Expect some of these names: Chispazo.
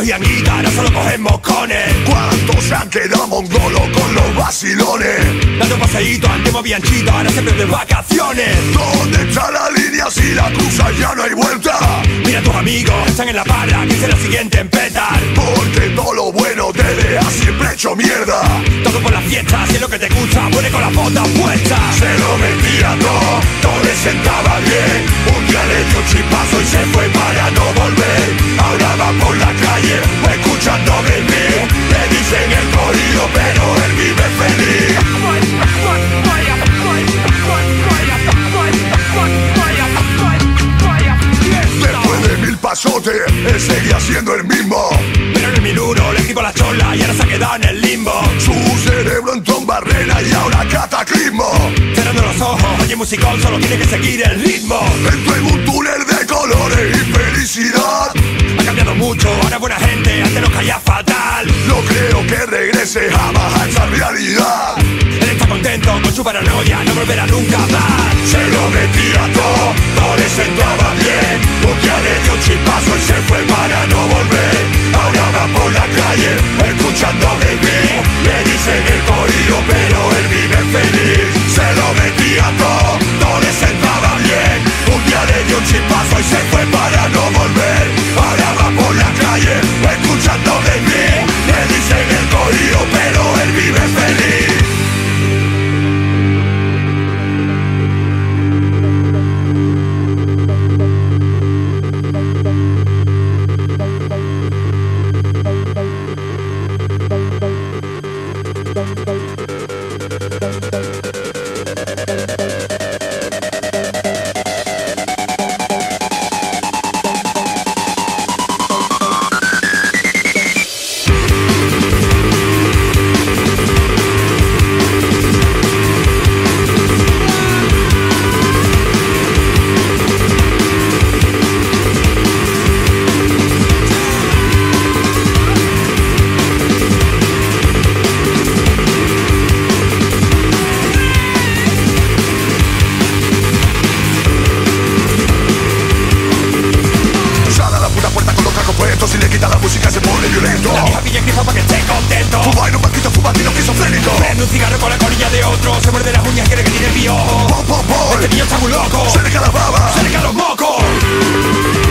cogían y ahora solo cogen moscones. ¿Cuántos se han quedado mongolos con los vacilones? Dando paseitos, antes movían chitos, ahora siempre de vacaciones. ¿Dónde está la línea si la cruzas ya no hay vuelta? Mira a tus amigos, están en la parra, que será el siguiente en petar. Porque todo lo bueno te deja siempre hecho mierda. Todo por las fiestas, si es lo que te gusta, muere con las botas puestas. Se lo mentía todo, todo le sentaba bien. Un día le dio un chispazo y se fue para no volver. Ahora va por la calle, escuchando vivir. Le dicen el corrido, pero él vive feliz. Después de 1000 pasotes, él seguía siendo el mismo. Pero en el minuto le quitó la chola y ahora se ha quedado en el limbo. Su cerebro entró en barrena y ahora cataclismo. Cerrando los ojos, oye musicón, solo tiene que seguir el ritmo. Entró en un túnel de colores y felicidad. Ha cambiado mucho, ahora buena gente, antes nos caía fatal. No creo que regrese jamás a esa realidad. Él está contento con su paranoia, no volverá nunca más. Se lo metía todo, todo le sentaba bien. Un día le dio un chispazo y se fue para no volver. Ahora va por la calle, escuchando vivir. Le dicen el corrido, pero él vive feliz. Se lo metía todo, todo le sentaba bien. Un día le dio un chispazo y se fue para no volver. Ahora va por la calle, escuchando vivir. Le dicen el corrido, pero él vive feliz. Este niño está muy loco, se le caen las babas, se le caen los mocos.